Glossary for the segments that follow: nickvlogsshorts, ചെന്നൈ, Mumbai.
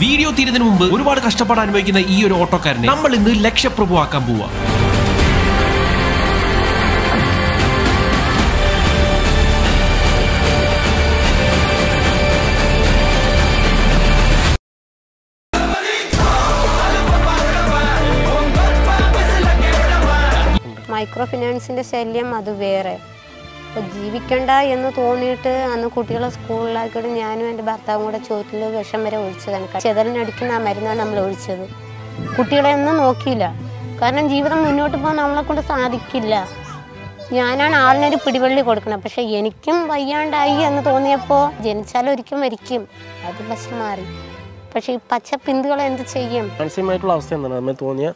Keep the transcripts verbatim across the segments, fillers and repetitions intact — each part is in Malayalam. Video theatre than Mumbai, Uruba Kastapan making the E or auto carne, number in the lecture provocampua. Microfinance in the Salium Aduvere. ജീവിക്കണ്ട എന്ന് തോന്നിയിട്ട് അന്ന് കുട്ടികളെ സ്കൂളിലാക്കിയിട്ട് ഞാനും എൻ്റെ ഭർത്താവും കൂടെ ചോറ്റില് വിഷം വരെ ഒഴിച്ചതാണ്. ചെതലിന് അടിക്കുന്ന ആ മരുന്നാണ് നമ്മൾ ഒഴിച്ചത്. കുട്ടികളെ ഒന്നും നോക്കിയില്ല. കാരണം ജീവിതം മുന്നോട്ട് പോകാൻ നമ്മളെ കൊണ്ട് സാധിക്കില്ല. ഞാനാണ് ആളിനൊരു പിടിവള്ളി കൊടുക്കണം. പക്ഷേ എനിക്കും വയ്യാണ്ടായി എന്ന് തോന്നിയപ്പോൾ ജനിച്ചാൽ ഒരിക്കും മരിക്കും. അത് പക്ഷേ മാറി. പക്ഷേ ഈ പച്ച പിന്തുകളെ എന്ത് ചെയ്യും? മാനസികമായിട്ടുള്ള അവസ്ഥ എന്താണ് നമ്മൾ തോന്നിയ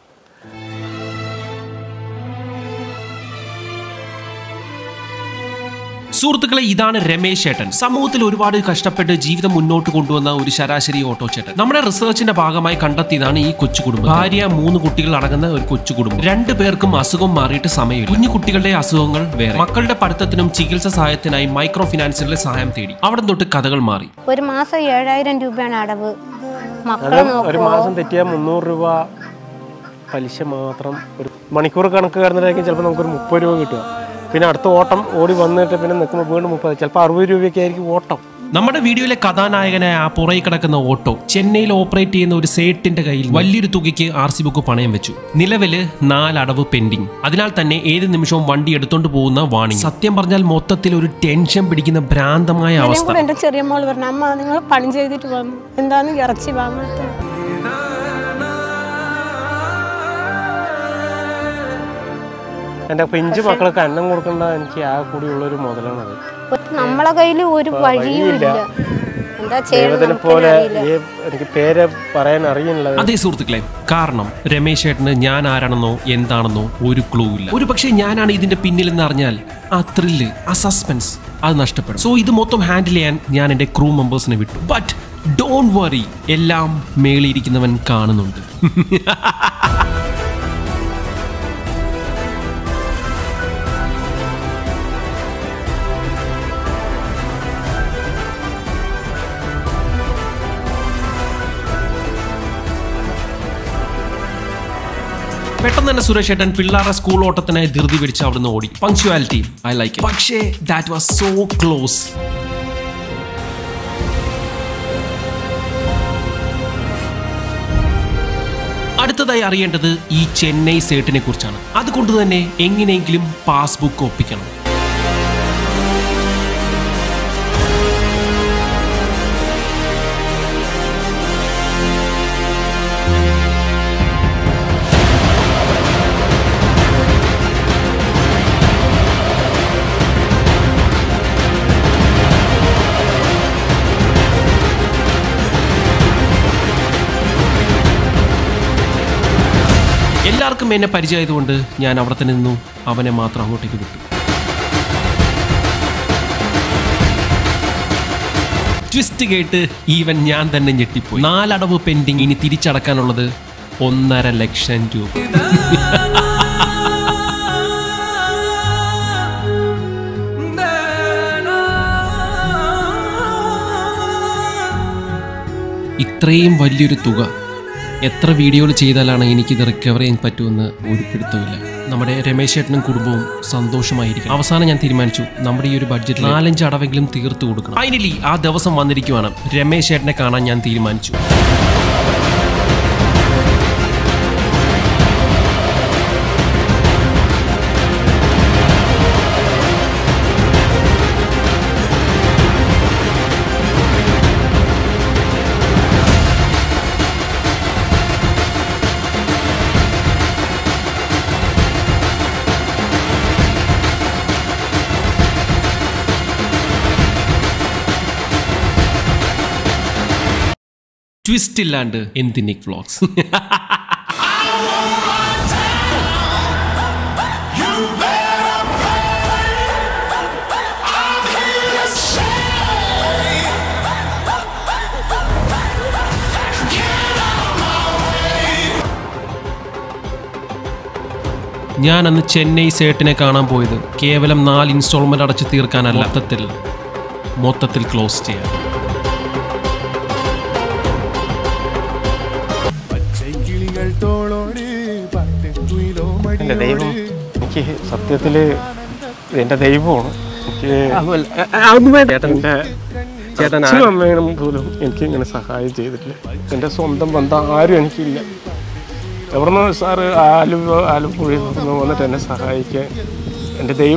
സുഹൃത്തുക്കളെ ഇതാണ് രമേശ് ചേട്ടൻ സമൂഹത്തിൽ ഒരുപാട് കഷ്ടപ്പെട്ട് ജീവിതം മുന്നോട്ട് കൊണ്ടുവന്ന ഒരു ശരാശരി ഓട്ടോ ചേട്ടൻ നമ്മുടെ റിസർച്ചിന്റെ ഭാഗമായി കണ്ടെത്തിയതാണ് ഈ കൊച്ചു കുടുംബം ഭാര്യ മൂന്ന് കുട്ടികൾ അടങ്ങുന്ന ഒരു കൊച്ചു കുടുംബം രണ്ട് പേർക്കും അസുഖം മാറിയിട്ട് സമയമില്ല കുഞ്ഞു കുട്ടികളുടെ അസുഖങ്ങൾ വേറെ മക്കളുടെ പഠിത്തത്തിനും ചികിത്സാ സഹായത്തിനായി മൈക്രോ ഫിനാൻസിലെ സഹായം തേടി അവിടെ തൊട്ട് കഥകൾ മാറി ഒരു മാസം ഏഴായിരം രൂപയാണ് അടവ് മക്കളെ നോക്കുക ഒരു മാസം തെറ്റിയ മുന്നൂറ് രൂപ പലിശ മാത്രം ഒരു മണിക്കൂർ കണക്ക് കാരണമായിരിക്കും ചിലപ്പോൾ നമുക്ക് ഒരു മുപ്പത് രൂപ കിട്ടുക പിന്നെ അടുത്ത ഓട്ടം ഓടി വന്നിട്ട് പിന്നെ നിൽക്കുമ്പോൾ വീണ്ടും മുപ്പത് ചിലപ്പോൾ അറുപത് രൂപയൊക്കെ ആയിരിക്കും ഓട്ടം നമ്മുടെ വീഡിയോയിലെ കഥാനായകനായ ആ പുറകിൽ കിടക്കുന്ന ഓട്ടോ ചെന്നൈയിൽ ഓപ്പറേറ്റ് ചെയ്യുന്ന ഒരു സേട്ടിന്റെ കയ്യിൽ വലിയൊരു തുകയ്ക്ക് ആർ സി ബുക്ക് പണയം വെച്ചു നിലവില് നാല് അടവ് പെൻഡിങ് അതിനാൽ തന്നെ ഏത് നിമിഷവും വണ്ടി എടുത്തോണ്ട് പോകുന്ന വാണിംഗ് സത്യം പറഞ്ഞാൽ മൊത്തത്തിൽ ഒരു ടെൻഷൻ പിടിക്കുന്ന ഭ്രാന്തമായ അവസ്ഥ എന്റെ ചെറിയ മോൾ പറഞ്ഞു അമ്മ നിങ്ങൾ പണി ചെയ്തിട്ട് വന്നു എന്താന്ന് ഇറച്ചി വാങ്ങാത്ത എന്റെ പിഞ്ചു മക്കളൊക്കെ അന്നം കൊടുക്കേണ്ട എനിക്ക് ആ കൂടിയുള്ള ഒരു മുതലാണത് നമ്മളെ കയ്യിൽ ഒരു വഴിയില്ല അതേ സുഹൃത്തുക്കളെ കാരണം രമേശ് ചേട്ടന് ഞാൻ ആരാണെന്നോ എന്താണെന്നോ ഒരു ക്ലൂ ഇല്ല ഒരു പക്ഷേ ഞാനാണ് ഇതിന്റെ പിന്നിൽ എന്ന് അറിഞ്ഞാൽ ആ ത്രില്ല് ആ സസ്പെൻസ് അത് നഷ്ടപ്പെടും സോ ഇത് മൊത്തം ഹാൻഡിൽ ചെയ്യാൻ ഞാൻ എന്റെ ക്രൂ മെമ്പേഴ്സിനെ വിട്ടു ബട്ട് ഡോണ്ട് വറി എല്ലാം മേളിയിരിക്കുന്നവൻ കാണുന്നുണ്ട് പെട്ടെന്ന് തന്നെ സുരേഷ് ചേട്ടൻ പിള്ളേരുടെ സ്കൂൾ ഓട്ടത്തിനായി ധൃതി പിടിച്ച് അവിടുന്ന് ഓടി പങ്ക്ച്വാലിറ്റി ഐ ലൈക്ക് പക്ഷേ ദാറ്റ് വാസ് സോ ക്ലോസ് അടുത്തതായി അറിയേണ്ടത് ഈ ചെന്നൈ സേട്ടിനെ കുറിച്ചാണ് അതുകൊണ്ട് തന്നെ എങ്ങനെയെങ്കിലും പാസ്ബുക്ക് ഒപ്പിക്കണം എല്ലാവർക്കും എന്നെ പരിചയമായതുകൊണ്ട് ഞാൻ അവിടെ തന്നെ നിന്നു അവനെ മാത്രം അങ്ങോട്ടേക്ക് വിട്ടു ട്വിസ്റ്റ് കേട്ട് ഈവൻ ഞാൻ തന്നെ ഞെട്ടിപ്പോയി നാലടവ് പെൻഡിങ് ഇനി തിരിച്ചടക്കാനുള്ളത് ഒന്നര ലക്ഷം രൂപ ഇത്രയും വലിയൊരു തുക എത്ര വീഡിയോകൾ ചെയ്താലാണ് എനിക്കിത് റിക്കവർ ചെയ്യാൻ പറ്റുമെന്ന് ഒരു പിടുത്തമില്ല നമ്മുടെ രമേശ് ചേട്ടനും കുടുംബവും സന്തോഷമായിരിക്കും അവസാനം ഞാൻ തീരുമാനിച്ചു നമ്മുടെ ഈ ഒരു ബഡ്ജറ്റിൽ നാലഞ്ച് അടവെങ്കിലും തീർത്തു കൊടുക്കണം ഫൈനലി ആ ദിവസം വന്നിരിക്കുവാണ് രമേശ് ചേട്ടനെ കാണാൻ ഞാൻ തീരുമാനിച്ചു Twist land in the Nick Vlogs. ഞാൻ അന്ന് ചെന്നൈ സേട്ടിനെ കാണാൻ പോയത് കേവലം നാല് ഇൻസ്റ്റാൾമെന്റ് അടച്ചു തീർക്കാനല്ല മൊത്തത്തിൽ മൊത്തത്തിൽ ക്ലോസ് ചെയ്യാൻ And they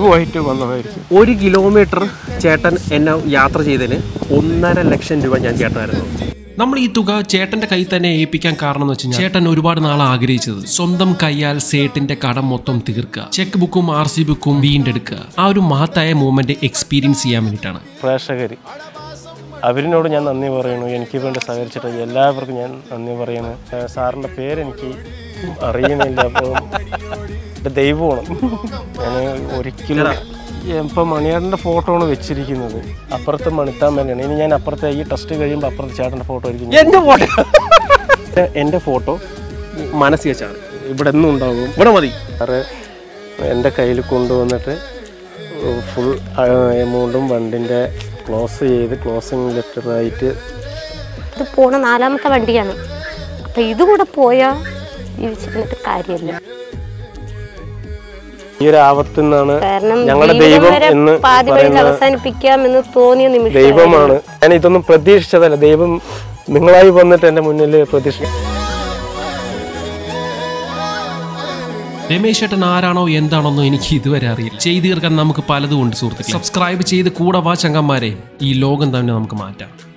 wait to one of it. One kilometer, Chetan, and now Yatra Jidene, one election to one Yatra. Namely, Tuga, Chetan Kaitane, Epican Karno, Chetan Urbana agrees, Sondam Kayal, Satan, the Kadamotum Tirka, Checkbukum, Arsibukum, Bean Dedka. How do Mahatae moment experience Yamitana? Fresh agri. I will not know never and keep on the Savage, a lab and never in a Sarla pair and keep a rain in the but they won't. And killer. The photo which is apart the Manitam and an Indian apart the Tustigam, apart the chart and photo. End of what? End of photo Manasia chart. But a noon down. What are they? End the Kailukundo on the full amount and in the closing, the closing letter right. The Pona Alam Cavandian. They do a poya, you should carry. Here, I was in a young lady, party, and pick him in the Tony and the Debum. And it's on the Pradesh, the Debum, Minglai won the Tandamunil Pradesh. Ramesh at an Arano Yendan on the Nikidu area, Chedir Kanamka Paladun Sur. Subscribe Che the Kuda Vachangamare, E. Logan Danamkamata.